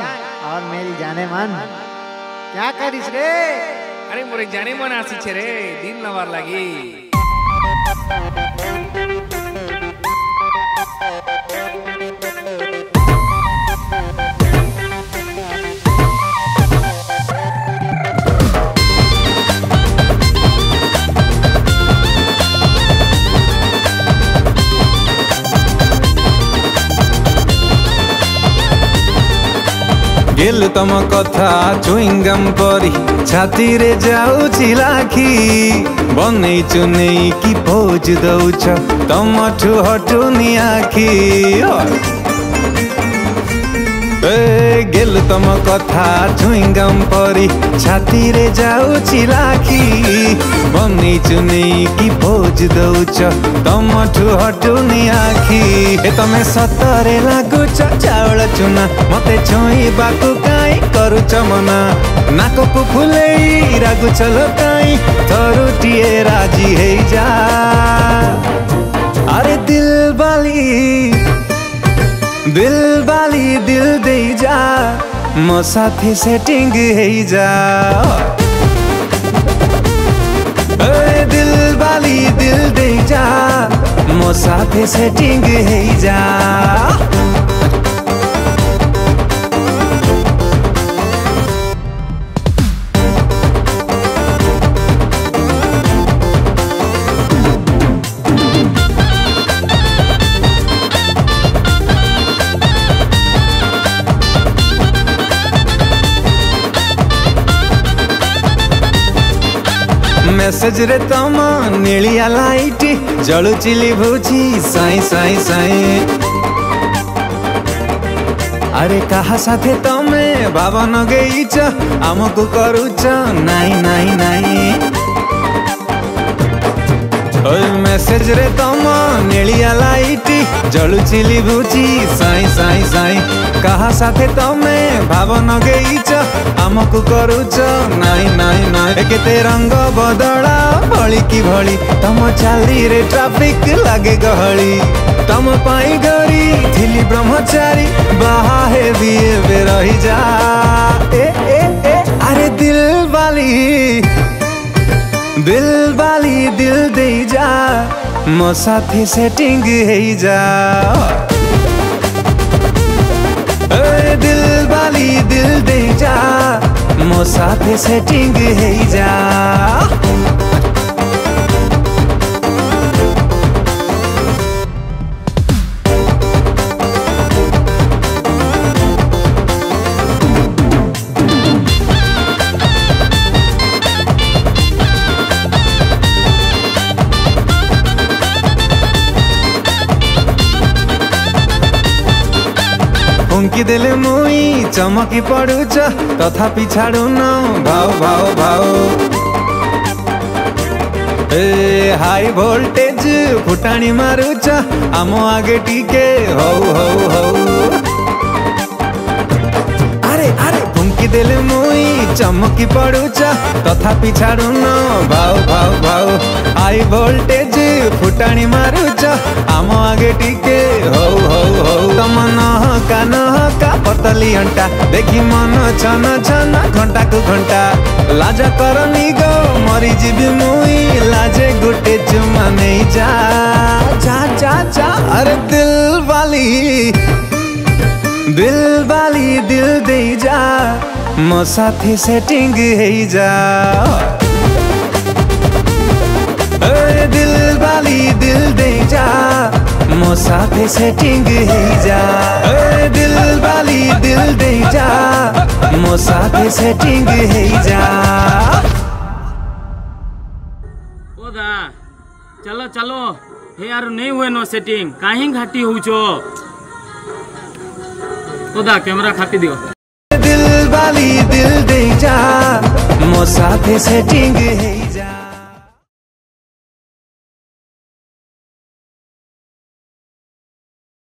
जान और मेरी जाने मन क्या करिस रे। अरे मोरे जाने मन आसी छे रे दिन नवार लागी। गेल तम कथा चुईंगम परी छाती रे जाऊची लाखी बने चुने की भोज दौच तम ठू हटुनी आखी। गेल तम कथा चुईंगम परी छाती रे जाऊची लाखी बने चुने की भोज दौच तम ठू हटुनी आखी। तमें सतरे लगुच चावल चुना मते छुई बाकु काई करुच मना नाक को फुले रागु चलो काई थरुटिए राजी है जा। अरे दिल बाली दिल बाली दिल दे जा मो साथी सेटिंग है जा। अरे दिल बाली दिल दे जा मो साथी सेटिंग है जा। मैसेज रे तम नीलिया लाइट जलु चिली भूजी साई साई साई। अरे कहा साथे तमे बाबा न गई च आमको करूच नाई नाई नाई। मैसेज रे तम नीलिया लाइट जलु चिली भूजी साई साई साई। कहा साथे तमे बाबा न गई च आमको करूच नाई नाई नाई। केते रंग बदला भली की भली तम चाली रे ट्रैफिक लागे गहली तम पाई गरी थिली ब्रह्मचारी बाहा है दिए बे रही जा। ए, ए, ए, अरे दिल बाली दिल दे जा मो साथी सेटिंग है जा। दिल बाली दिल दे जा मो साथे सेटिंग है जा। उनकी देले मुई चमकी पड़ू तथा पिछाड़ू ना भाव भाव भाव। हाई वोल्टेज फुटाणी मारू आम आगे टीके हौ हौ हौ। अरे अरे फुंकी देले मुई चमकी पड़ू तथा पिछाड़ू ना भाव भाव भाव। हाई वोल्टेज फुटाणी मारू आम आगे टीके हौ हौ हौ। नहका पतली अंटा देखी मन छना छना घंटा को घंटा लाज करनी गो मरी जीवी मुई लाजे गोटे चुमा नहीं जा जा जा जा। अरे दिल बाली दिल दे जा मो साथी सेटिंग है जा। अरे दिल बाली दिल दे जा मो साथे सेटिंग है जा। दिल बाली दिल दे जा मो साथे सेटिंग है जा। ओदा चलो चलो हे यार नहीं हुए नो सेटिंग काहीं घाटी होचो ओदा कैमरा खाटी दियो। दिल बाली दिल दे जा मो साथे सेटिंग है।